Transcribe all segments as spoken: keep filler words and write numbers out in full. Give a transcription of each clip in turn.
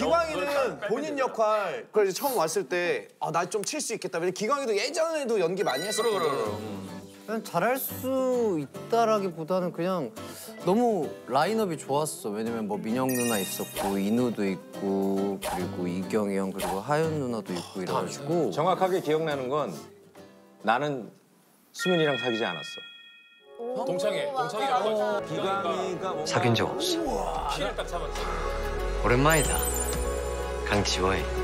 기광이는 본인 역할 그걸 이제 처음 왔을 때 아, 나 좀 칠 수 있겠다. 근데 기광이도 예전에도 연기 많이 했었거든. 그래, 그래, 그래. 잘할 수 있다라기보다는 그냥 너무 라인업이 좋았어. 왜냐면 뭐 민영 누나 있었고 인우도 있고 그리고 이경이 형 그리고 하윤 누나도 있고 이래가지고. 정확하게 기억나는 건 나는 수민이랑 사귀지 않았어. 동창회, 동창회라고 기광이가 사귄 적 없어. 키를 딱 잡았지. 오랜만이다. 강지호이.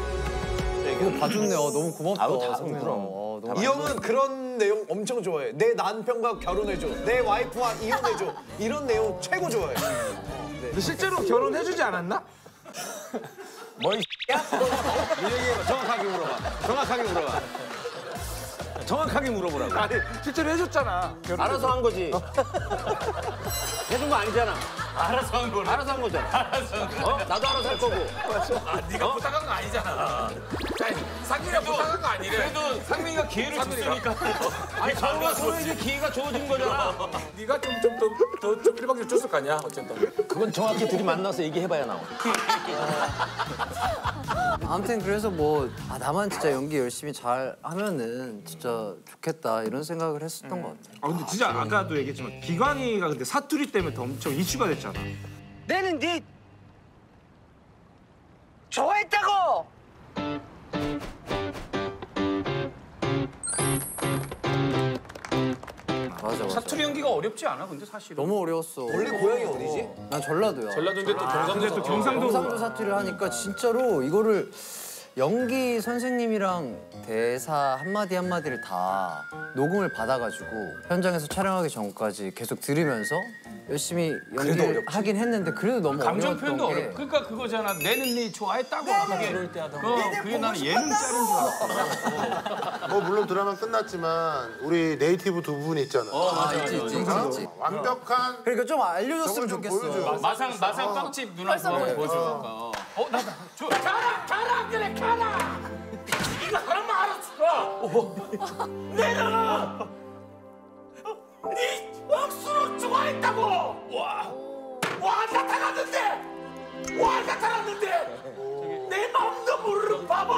이거 봐줬네. 어, 너무 고맙다. 아우, 다 부러워. 이 형은 그런 내용 엄청 좋아해. 내 남편과 결혼해줘. 내 와이프와 이혼해줘. 이런 내용 최고 좋아해. 네. 실제로 결혼해주지 않았나? 뭐 이 X야? 이 얘기해봐. 정확하게 물어봐. 정확하게 물어봐. 정확하게 물어보라고. 아니, 실제로 해줬잖아. 알아서 한 거지. 해준 거 아니잖아. 알아서 한 거네. 알아서 한 거잖아. 알아서 한 거. 어? 나도 알아서 할 거고. 아, 네가 어? 부탁한 거 아니잖아. 상민이가 부탁한 거 아니래. 그래도 상민이가 기회를 줬으니까. 아니, 서로가 서로에게 기회가 주어진 거잖아. 네가 좀 좀 좀 더 좀 일방적으로 줬을 거 아니야, 어쨌든. 그건 정확히 둘이 만나서 얘기해봐야 나와. 아무튼 그래서 뭐 아, 나만 진짜 연기 열심히 잘 하면은 진짜 좋겠다 이런 생각을 했었던 음. 것 같아요. 아 근데 진짜 아, 아까도 얘기했지만 기광이가 근데 사투리 때문에 더 엄청 이슈가 됐잖아. 내는 네 좋아했다고. 맞아, 맞아. 사투리 연기가 어렵지 않아, 근데 사실 너무 어려웠어. 원래 고향이 어디지? 난 전라도야. 전라도인데 또 경상도, 아, 또 경상도, 경상도 사투리를 하니까 진짜로 이거를 연기 선생님이랑 대사 한마디 한마디를 다 녹음을 받아가지고 현장에서 촬영하기 전까지 계속 들으면서 열심히 연기를 하긴 했는데 그래도 너무 감정 어려웠던 표현도 게 어렵. 그러니까 그거잖아. 내는 네 좋아했다고 하게 그럴 때 하던 거. 그게 나는 예능 짤인 줄 알았어. 뭐 물론 드라마 끝났지만 우리 네이티브 두 분 있잖아. 어, 아, 있지, 있지, 있지. 완벽한. 그러니까 좀 알려줬으면 좋겠어. 마상 마상 빵집 누나 보여줘. 어, 나 저 가라 가라 그래 가라. 네가 그런 말 알았어. 내가 네 억수로 좋아했다고. 와, 와 나타났는데, 와 나타났는데, 내 마음도 모르는 바보.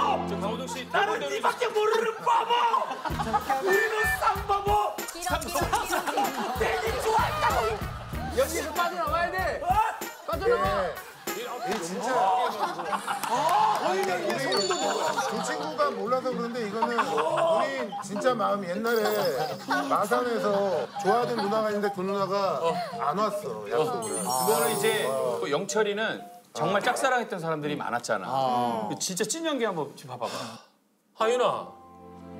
나는 네밖에 모르는 바보. 이놈 쌍바보. 내가 좋아했다고. 여기서 빠져나와야 돼. 빠져나와. 이 진짜 아, 본인 이게 소름도 돋아요. 그 친구가 몰라서 그런데 이거는 본인 진짜 마음이 옛날에 마산에서 좋아하던 누나가 있는데 그 누나가 어. 안 왔어, 약속을. 어. 그거는 이제 어. 그 영철이는 정말 짝사랑했던 사람들이 많았잖아. 아. 진짜 찐 연기 한번 지금 봐봐. 하윤아,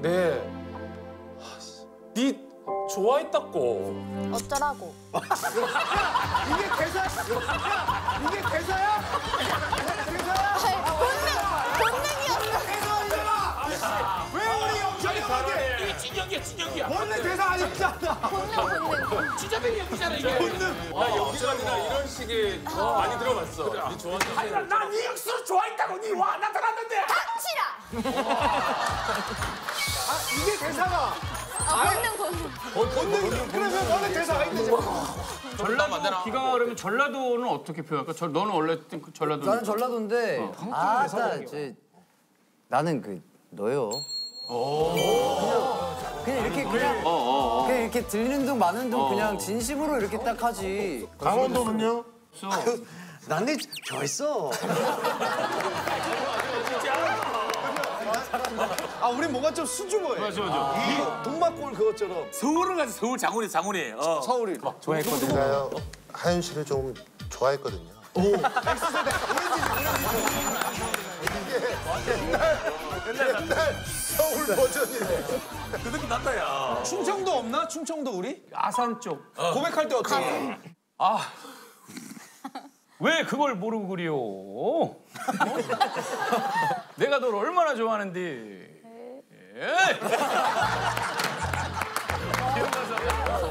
네. 네 좋아했다고. 어쩌라고. 이게 대사야? 이게 대사야? 이게 대사야? 본능! 본능이었어. 왜 우리 영철이 본능? 이게 진영이야, 진영이야. 본능 대사 아니잖아. 본능, 본능. 진짜 되게 연기잖아, 이게. 본능. 나 영철이나 이런 식의 많이 들어봤어. 네 좋아했다고. 아니, 난 네 역수를 좋아했다고. 네 와 나타났는데. 닥치라! 아, 이게 대사가. 아, 본능, 본능. 어, 본능, 본능. 그러면 너는 대사가 있는지. 전라도, 기가 그러면 전라도는 어떻게 표현할까? 저, 너는 원래 전라도. 나는 전라도인데. 어. 아, 나 이제 나는 그 너요. 오. 그냥, 그냥 이렇게 그냥, 어, 어, 어. 그냥 이렇게 들리는 둥 마는 둥 그냥 진심으로 이렇게 딱 하지. 강원도는요? 난 내 좋아했어. 아, 우린 뭔가 좀 수줍어해. 맞아, 맞아. 아, 이 동막골 그것처럼. 서울은 가지, 서울 장훈이, 장훈이. 어. 서울이. 막 좋아했거든요. 제가요, 하윤 씨를 좀 좋아했거든요. 오, 엑스세대. 이게 옛날, 옛날 서울 버전이네. 그 느낌 난다, 야. 충청도 없나? 충청도 우리? 아산 쪽. 어. 고백할 때 어떻게? 아. 왜 그걸 모르고 그리요? 어? 내가 너를 얼마나 좋아하는데. 에... 예. 기억나서.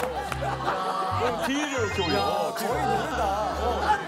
뒤를 이렇게 올려. 거의 모른다.